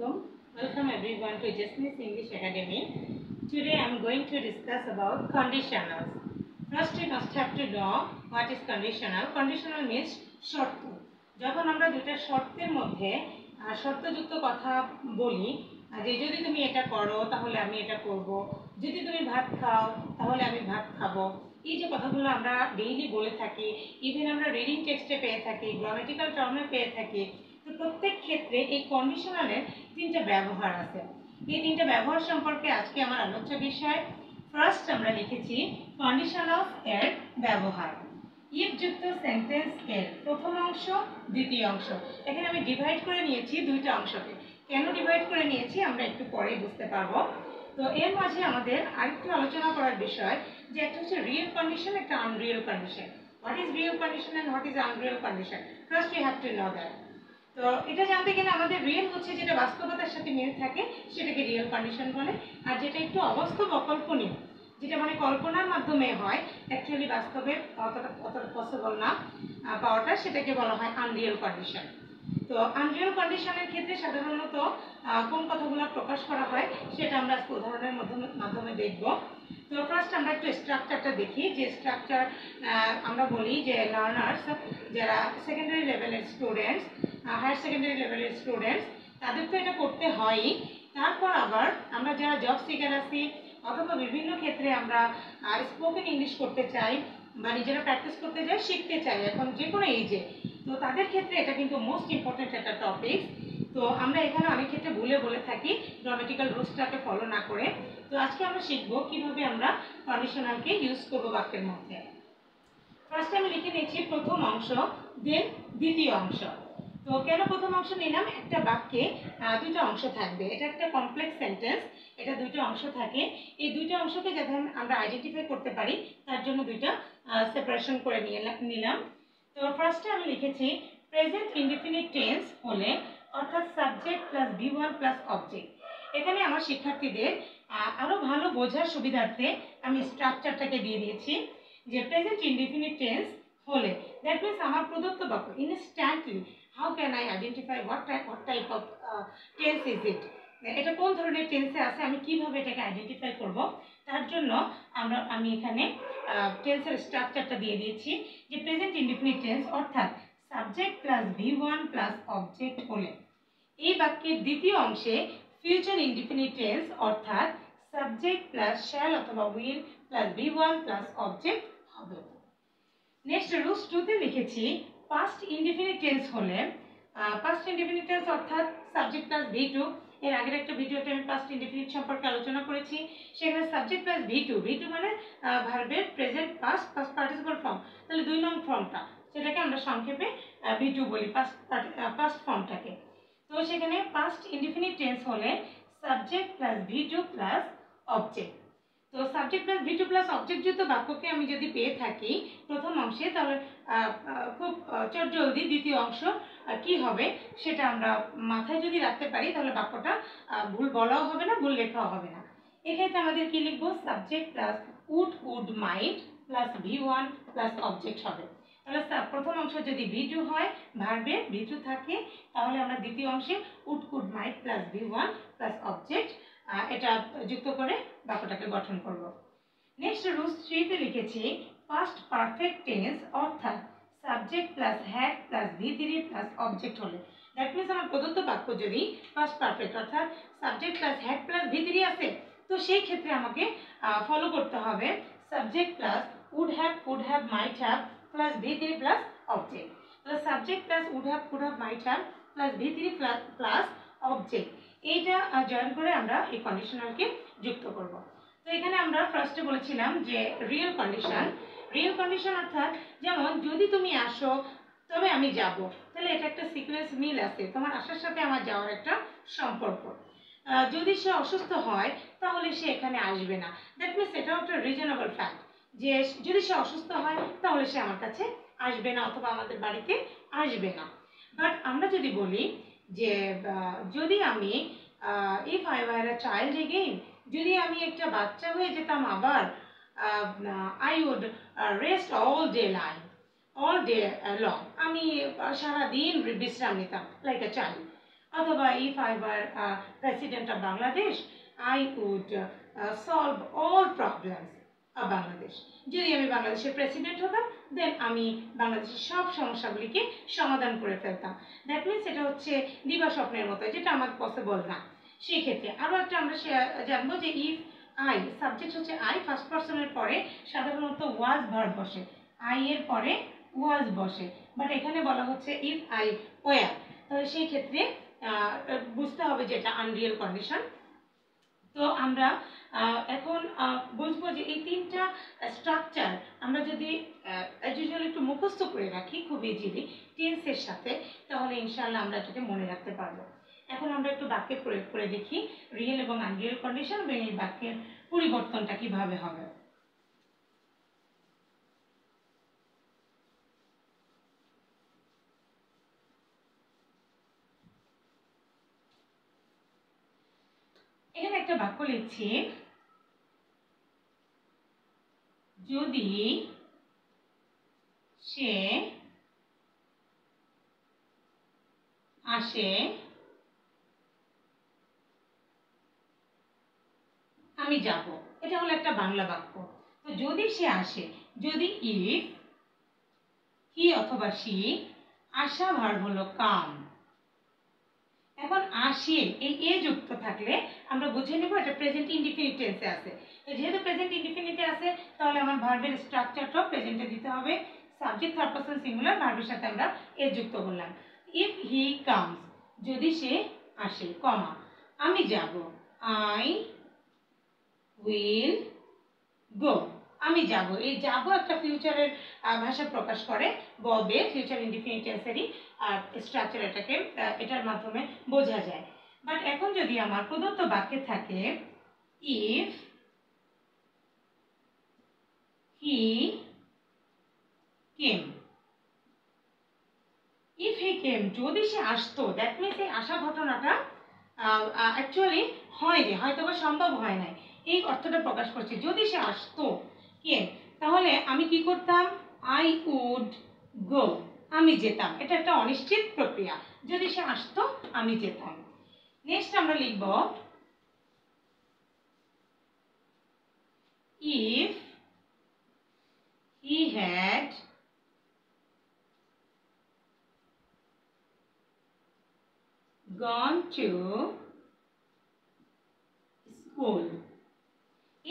Welcome everyone to Jesmin's English Academy. Today I am going to discuss about conditionals. First we must have to know what is conditional. Conditional means শর্ত। যখন আমরা দুটো শর্তের মধ্যে শর্তযুক্ত কথা বলি, যে যদি তুমি এটা করো তাহলে আমি এটা করব, যদি তুমি ভাত খাও তাহলে আমি ভাত খাবো, এই যে কথাগুলো আমরা ডেইলি বলে থাকি, ইভেন আমরা রিডিং টেক্সটে পেয়ে থাকি, গ্রামাটিক্যাল টার্মে পেয়ে থাকি। তো প্রত্যেক ক্ষেত্রে এই কন্ডিশনালের তিনটা ব্যবহার আছে। এই তিনটা ব্যবহার সম্পর্কে আজকে আমার আলোচ্য বিষয়। ফার্স্ট আমরা লিখেছি কন্ডিশনালস এর ব্যবহার। ইফ যুক্ত সেন্টেন্স এর প্রথম অংশ, দ্বিতীয় অংশ। এখানে আমি ডিভাইড করে নিয়েছি দুইটা অংশকে। কেন ডিভাইড করে নিয়েছি আমরা একটু পরেই বুঝতে পারবো। তো এর মাঝে আমাদের আরেকটু আলোচনা করার বিষয় যে একটা হচ্ছে রিয়েল কন্ডিশন, একটা unreal condition. What is real condition and what is unreal condition, first we have to know that. তো এটা জানতে গেলে আমাদের রিয়েল হচ্ছে যেটা বাস্তবতার সাথে মিলে থাকে সেটাকে রিয়েল কন্ডিশন বলে, আর যেটা একটু অবাস্তব অকল্পনীয়, যেটা মানে কল্পনার মাধ্যমে হয়, অ্যাকচুয়ালি বাস্তবে অতটা পসিবল না পাওয়াটা, সেটাকে বলা হয় আনরিয়েল কন্ডিশন। তো আনরিয়েল কন্ডিশনের ক্ষেত্রে সাধারণত কোন কথাগুলো প্রকাশ করা হয় সেটা আমরা আজকে উদাহরণের মাধ্যমে দেখব। তো ফার্স্ট আমরা একটু স্ট্রাকচারটা দেখি, যে স্ট্রাকচার আমরা বলি যে লার্নার্স, যারা সেকেন্ডারি লেভেলের স্টুডেন্টস, হায়ার সেকেন্ডারি লেভেলের স্টুডেন্টস, তাদের তো এটা করতে হয়ই। তারপর আবার আমরা যারা জব সিকার আছি, অথবা বিভিন্ন ক্ষেত্রে আমরা স্পোকেন ইংলিশ করতে চাই বা নিজেরা প্র্যাকটিস করতে চাই, শিখতে চাই এখন যে কোনো এজে, তো তাদের ক্ষেত্রে এটা কিন্তু মোস্ট ইম্পর্টেন্ট একটা টপিক। তো আমরা এখানে অনেক ক্ষেত্রে বলে থাকি গ্রামাটিক্যাল রুলসটাকে ফলো না করে। তো আজকে আমরা শিখবো কীভাবে আমরা কন্ডিশনালকে ইউজ করবো বাক্যের মধ্যে। ফার্স্টে আমি লিখে নিচ্ছি প্রথম অংশ, দেন দ্বিতীয় অংশ। তো কেন প্রথম অংশ নিলাম, একটা বাক্যে দুটো অংশ থাকবে, এটা একটা কমপ্লেক্স সেন্টেন্স, এটা দুটো অংশ থাকে, এই দুটো অংশকে যাতে আমরা আইডেন্টিফাই করতে পারি তার জন্য দুইটা সেপারেশন করে নিলাম। তো ফার্স্টে আমি লিখেছি প্রেজেন্ট ইনডিফিনিট টেন্স হলে, অর্থাৎ subject plus V one plus object. এখানে আমার শিক্ষার্থীদের আরও ভালো বোঝার সুবিধার্থে আমি স্ট্রাকচারটাকে দিয়ে দিয়েছি যে প্রেজেন্ট ইনডিফিনিট টেন্স হলে, দ্যাট মিনস আমার প্রদত্ত বাক্য instantly how can I identify what type of tense is it, এটা কোন ধরনের টেন্সে আছে, আমি কীভাবে এটাকে আইডেন্টিফাই করব, তার জন্য আমি এখানে টেন্সের স্ট্রাকচারটা দিয়ে দিয়েছি যে প্রেজেন্ট ইনডিফিনিট টেন্স অর্থাৎ subject plus V one plus object হলে। এই বাক্যের দ্বিতীয় অংশে ফিউচার ইনডিফিনিট টেন্স অর্থাৎ সাবজেক্ট প্লাস শ্যাল অথবা will plus V one plus object হবে। নেক্সট রুলস টুতে লিখেছি পাস্ট ইনডিফিনিট টেন্স হলে, পাস্ট ইনডিফিনিট টেন্স অর্থাৎ সাবজেক্ট প্লাস ভি টু। এর আগের একটা ভিডিওতে আমি পাস্ট ইনডিফিনিট সম্পর্কে আলোচনা করেছি, সেখানে subject plus V two, V two মানে ভার্বের present past past participle form, তাহলে দুই নং ফর্মটা, সেটাকে আমরা সংক্ষেপে ভি টু বলি, পাস্ট ফর্মটাকে। তো সেখানে পাস্ট ইনডিফিনিট টেন্স হলে subject plus V two plus object. তো subject plus V two plus object যুক্ত বাক্যকে আমি যদি পেয়ে থাকি প্রথম অংশে, তাহলে খুব চটজলদি দ্বিতীয় অংশ কি হবে সেটা আমরা মাথায় যদি রাখতে পারি তাহলে বাক্যটা ভুল বলাও হবে না, ভুল লেখাও হবে না। এক্ষেত্রে আমাদের কি লিখব, subject plus would mind plus V one plus object হবে। তাহলে প্রথম অংশ যদি ভি টু হয়, ভার্বে ভি টু থাকে, তাহলে আমরা দ্বিতীয় অংশে would mind plus V one plus object এটা যুক্ত করে বাক্যটাকে গঠন করব। নেক্সট রুলস থ্রিতে লিখেছি পাস্ট পারফেক্ট টেন্স অর্থাৎ subject plus had plus V three plus object হলে, দ্যাট মিনস আমার প্রদত্ত বাক্য যদি পাস্ট পারফেক্ট অর্থাৎ subject plus had plus V three আছে, তো সেই ক্ষেত্রে আমাকে ফলো করতে হবে subject plus would have might have plus V three plus object. তাহলে subject plus would have might have plus V three plus object, এইটা জয়েন করে আমরা এই কন্ডিশনালকে যুক্ত করব। তো এখানে আমরা ফার্স্টে বলেছিলাম যে রিয়েল কন্ডিশন, রিয়েল কন্ডিশন অর্থাৎ যেমন যদি তুমি আসো তবে আমি যাব, তাহলে এটা একটা সিকোয়েন্স মিল আছে, তোমার আসার সাথে আমার যাওয়ার একটা সম্পর্ক। যদি সে অসুস্থ হয় তাহলে সে এখানে আসবে না, দ্যাট মিনস এটাও একটা রিজনেবল ফ্যাক্ট যে যদি সে অসুস্থ হয় তাহলে সে আমার কাছে আসবে না অথবা আমাদের বাড়িতে আসবে না। বাট আমরা যদি বলি যে যদি আমি if I were a child again, যদি আমি একটা বাচ্চা হয়ে যেতাম আবার, I would rest all day long, আমি সারাদিন বিশ্রাম নিতাম like a child. Otherwise, if I were president of Bangladesh, I would solve all problems of Bangladesh. Jodi ami Bangladesher president hotam, then ami Bangladesher sob সমস্যাগুলি ke সমাধান করে ফেলতাম. That means এটা হচ্ছে দিবা স্বপ্নের মতো, যেটা আমার পসিবল না. সেই ক্ষেত্রে আরো একটা আমরা জানবো যে if I সাবজেক্ট হচ্ছে I ফার্স্ট পারসনের পরে সাধারণত was verb বসে, I এর পরে was বসে, বাট এখানে বলা হচ্ছে if I were. তাহলে সেই ক্ষেত্রে বুঝতে হবে যে এটা আনরিয়েল কন্ডিশন. তো আমরা এখন বুঝবো যে এই তিনটা স্ট্রাকচার আমরা যদি ইউজুয়ালি একটু মুখস্থ করে রাখি খুব ইজিলি টেন্সের সাথে, তাহলে ইনশাআল্লাহ আমরা এটাকে মনে রাখতে পারবো. এখন আমরা একটু বাক্যে প্রয়োগ করে দেখি রিয়েল এবং আনরিয়েল কন্ডিশন এবং এই বাক্যের পরিবর্তনটা কিভাবে হবে. এখানে একটা বাক্য লিখছি, যদি সে আসে আমি যাব, এটা হলো একটা বাংলা বাক্য. তো যদি সে আসে, যদি ইফ হি অথবা সি, আসা ভার্ব হলো কাম. এখন আসে এই এ যুক্ত থাকলে আমরা বুঝে নেব এটা প্রেজেন্ট ইনডিফিনিট টেন্সে আছে. তো যেহেতু প্রেজেন্ট ইনডিফিনিটে আছে, তাহলে আমার ভার্বের স্ট্রাকচারটা প্রেজেন্টে দিতে হবে. সাবজেক্ট থার্ড পারসন সিঙ্গুলার, ভার্বের সাথে আমরা এ যুক্ত করলাম. ইফ হি কামস, যদি সে আসে, কমা আমি যাব, আই উইল গো, আমি যাব. এই যাব একটা ফিউচারের ভাষা প্রকাশ করে, ববে ফিউচার ইনডিফিনিট টেন্সেরই স্ট্রাকচার, এটাকে এটার মাধ্যমে বোঝা যায়. বাট এখন যদি আমার প্রদত্ত বাক্যে থাকে if he came, if he কেম যদি সে আসতো, দ্যাট মিনস এই আসা ঘটনাটা অ্যাকচুয়ালি হয়নি, হয়তো বা সম্ভব হয় নাই, এই অর্থটা প্রকাশ করছে. যদি সে আসতো কেম, তাহলে আমি কি করতাম, আই উড গো, আমি যেতাম. এটা একটা অনিশ্চিত প্রক্রিয়া, যদি সে আসতো আমি যেতাম. নেক্সট আমরা লিখব if he had gone to school,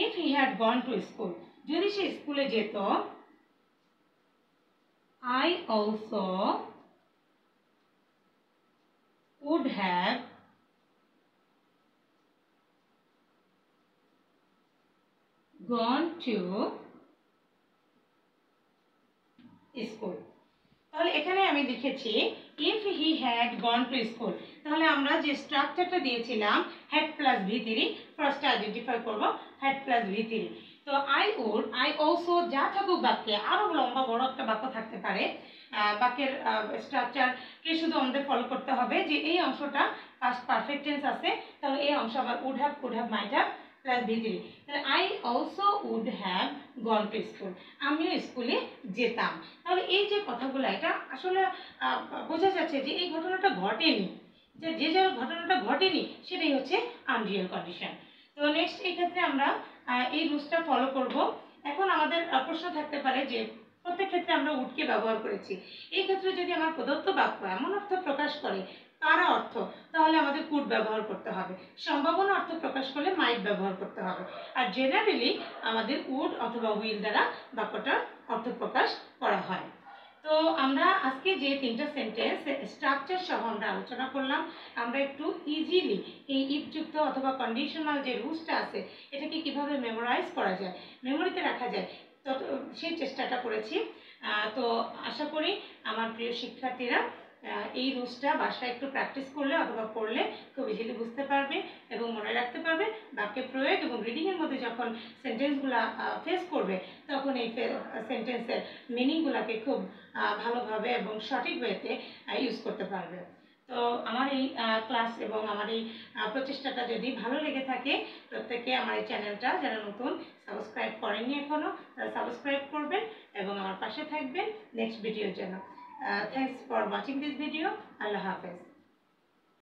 if he had gone to school, যদি সে স্কুলে যেত, I also would have gone to school. তাহলে এখানে আমি লিখেছি if he had gone to school, তাহলে আমরা যে স্ট্রাকচারটা দিয়েছিলাম had plus V three, first identify করব had plus ভিতরি. তো I would, I also, যা থাকুক বাক্যে, আরও লম্বা বড় একটা বাক্য থাকতে পারে, বাক্যের স্ট্রাকচারকে শুধু আমাদের ফলো করতে হবে যে এই অংশটা past perfect tense আছে, তাহলে এই অংশ আবার would have, could have, might have plus ভিতরি. তাহলে I also would have gone to school, আমিও স্কুলে যেতাম. তাহলে এই যে কথাগুলো, এটা আসলে বোঝা যাচ্ছে যে এই ঘটনাটা ঘটেনি, যে যে যে ঘটনাটা ঘটেনি সেটাই হচ্ছে আনরিয়েল কন্ডিশন. তো নেক্সট এই ক্ষেত্রে আমরা এই রুলসটা ফলো করব. এখন আমাদের প্রশ্ন থাকতে পারে যে প্রত্যেক ক্ষেত্রে আমরা উডকে ব্যবহার করেছি, এই ক্ষেত্রে যদি আমার প্রদত্ত বাক্য এমন অর্থ প্রকাশ করে কারা অর্থ, তাহলে আমাদের কুড ব্যবহার করতে হবে, সম্ভাবনা অর্থ প্রকাশ করলে মাইট ব্যবহার করতে হবে, আর জেনারেলি আমাদের উড অথবা উইল দ্বারা বাক্যটার অর্থ প্রকাশ করা হয়. তো আমরা আজকে যে তিনটা সেন্টেন্স স্ট্রাকচার সহ আমরা আলোচনা করলাম, আমরা একটু ইজিলি এই ইফযুক্ত অথবা কন্ডিশনাল যে রুলসটা আছে এটাকে কিভাবে মেমোরাইজ করা যায়, মেমোরিতে রাখা যায়, তো সেই চেষ্টাটা করেছি. তো আশা করি আমার প্রিয় শিক্ষার্থীরা এই রুলসটা বাসায় একটু প্র্যাকটিস করলে অথবা পড়লে খুব ইজিলি বুঝতে পারবে এবং মনে রাখতে পারবে. বাক্যে প্রয়োগ এবং রিডিংয়ের মধ্যে যখন সেন্টেন্সগুলো ফেস করবে, তখন এই সেন্টেন্সের মিনিংগুলোকে খুব ভালোভাবে এবং সঠিক ওয়েতে ইউজ করতে পারবে. তো আমার এই ক্লাস এবং আমার এই প্রচেষ্টাটা যদি ভালো লেগে থাকে, প্রত্যেকে আমার এই চ্যানেলটা যারা নতুন সাবস্ক্রাইব করেননি এখনও, তারা সাবস্ক্রাইব করবেন এবং আমার পাশে থাকবেন নেক্সট ভিডিওর জন্য. Thanks for watching this video. Allah Hafiz.